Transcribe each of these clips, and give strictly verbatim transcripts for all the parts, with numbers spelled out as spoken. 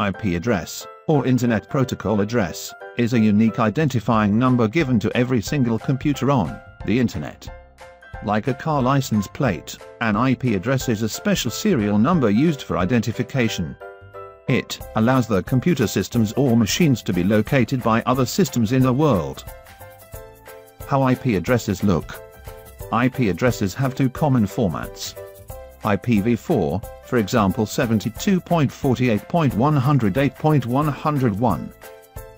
I P address, or Internet Protocol address, is a unique identifying number given to every single computer on the Internet. Like a car license plate, an I P address is a special serial number used for identification. It allows the computer systems or machines to be located by other systems in the world. How I P addresses look. I P addresses have two common formats. I P v four, for example seventy-two dot forty-eight dot one oh eight dot one oh one.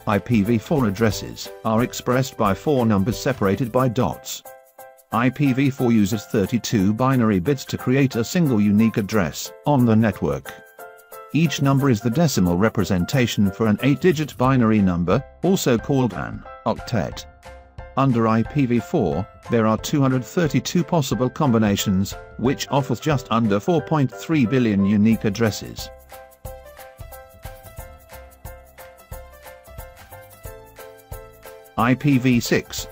I P v four addresses are expressed by four numbers separated by dots. I P v four uses thirty-two binary bits to create a single unique address on the network. Each number is the decimal representation for an eight-digit binary number, also called an octet. Under I P v four, there are two hundred thirty-two possible combinations, which offers just under four point three billion unique addresses. I P v six.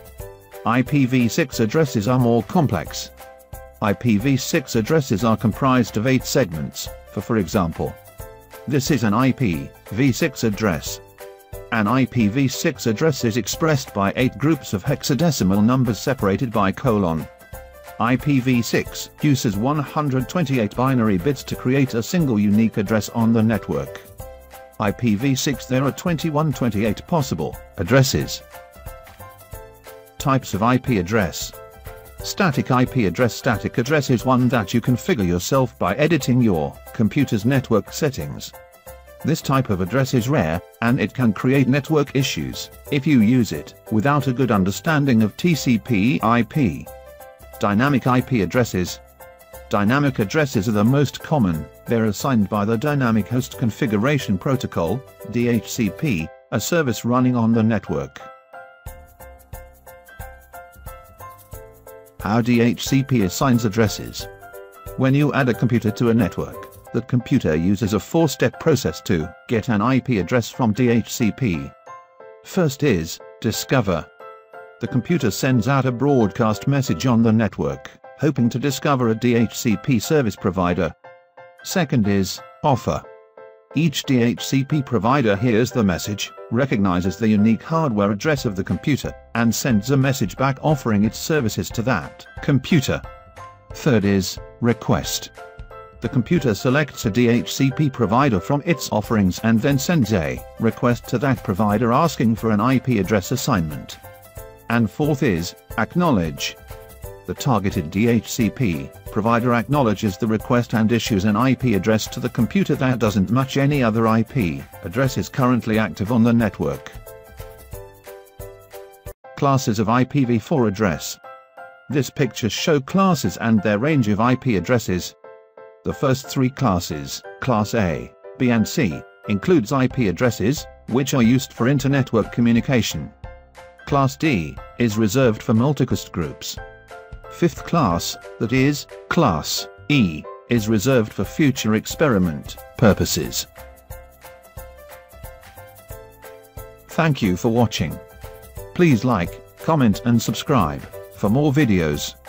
I P v six addresses are more complex. I P v six addresses are comprised of eight segments, for for example. This is an I P v six address. An I P v six address is expressed by eight groups of hexadecimal numbers separated by colon. I P v six uses one hundred twenty-eight binary bits to create a single unique address on the network. I P v six there are two thousand one hundred twenty-eight possible addresses. Types of I P address. Static I P address. Static address is one that you configure yourself by editing your computer's network settings. This type of address is rare, and it can create network issues if you use it without a good understanding of T C P I P. Dynamic I P addresses. Dynamic addresses are the most common. They're assigned by the Dynamic Host Configuration Protocol, D H C P, a service running on the network. How D H C P assigns addresses. When you add a computer to a network, the computer uses a four-step process to get an I P address from D H C P. First is discover. The computer sends out a broadcast message on the network, hoping to discover a D H C P service provider. Second is offer. Each D H C P provider hears the message, recognizes the unique hardware address of the computer, and sends a message back offering its services to that computer. Third is request. The computer selects a D H C P provider from its offerings and then sends a request to that provider asking for an I P address assignment. And fourth is acknowledge. The targeted D H C P provider acknowledges the request and issues an I P address to the computer that doesn't match any other I P addresses currently active on the network. Classes of I P v four address. This picture shows classes and their range of I P addresses. The first three classes, Class A, B and C, includes I P addresses, which are used for internetwork communication. Class D is reserved for multicast groups. Fifth class, that is, Class E, is reserved for future experiment purposes. Thank you for watching. Please like, comment and subscribe for more videos.